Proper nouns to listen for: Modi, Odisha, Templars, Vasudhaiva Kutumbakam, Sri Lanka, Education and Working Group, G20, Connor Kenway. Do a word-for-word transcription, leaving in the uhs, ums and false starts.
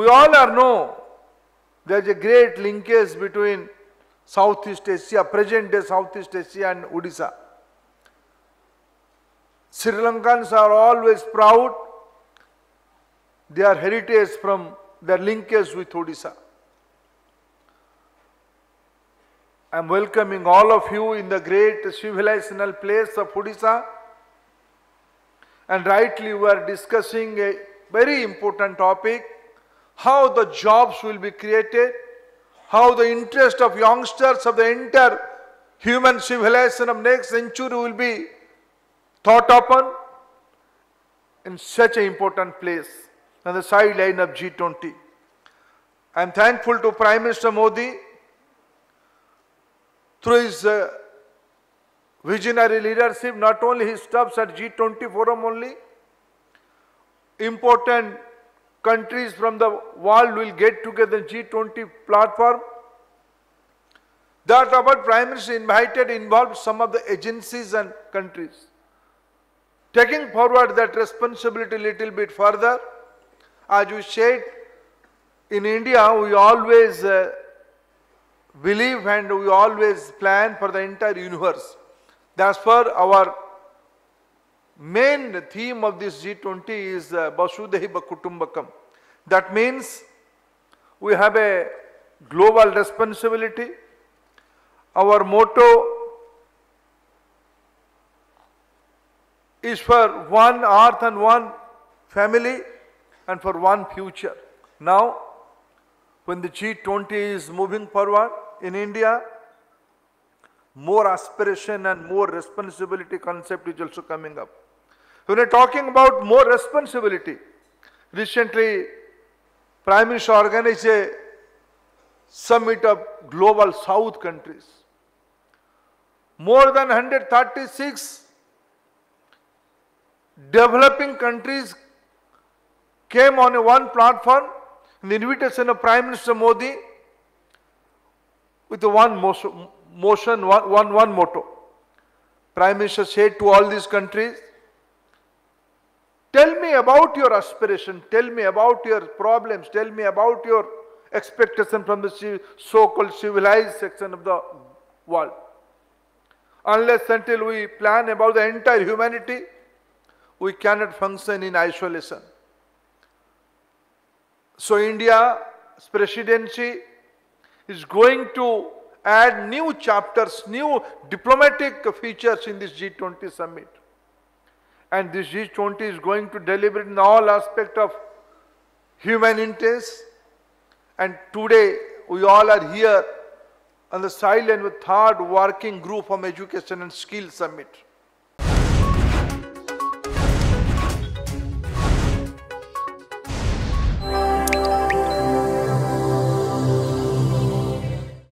We all are know there is a great linkage between Southeast Asia, present day Southeast Asia and Odisha. Sri Lankans are always proud their heritage from their linkage with Odisha. I am welcoming all of you in the great civilizational place of Odisha, and rightly we are discussing a very important topic, how the jobs will be created, how the interest of youngsters of the entire human civilization of next century will be thought upon in such an important place on the sideline of G twenty. I am thankful to Prime Minister Modi through his uh, visionary leadership, not only he stops at G twenty forum only, important countries from the world will get together in G twenty platform. That our Prime Minister invited involved some of the agencies and countries. Taking forward that responsibility little bit further, as you said, in India we always uh, believe and we always plan for the entire universe. That's for our main theme of this G twenty is uh, Vasudhaiva Kutumbakam. That means we have a global responsibility. Our motto is for one earth and one family and for one future. Now, when the G twenty is moving forward in India, more aspiration and more responsibility concept is also coming up. When we are talking about more responsibility, recently Prime Minister organized a summit of global South countries. More than one hundred thirty-six developing countries came on a one platform in the invitation of Prime Minister Modi with one motion, motion one, one, one motto. Prime Minister said to all these countries, tell me about your aspiration, tell me about your problems, tell me about your expectation from the so-called civilized section of the world. Unless until we plan about the entire humanity, we cannot function in isolation. So India's presidency is going to add new chapters, new diplomatic features in this G twenty summit. And this G twenty is going to deliver in all aspects of human interests. And today we all are here on the sideline with third working group on education and skills summit.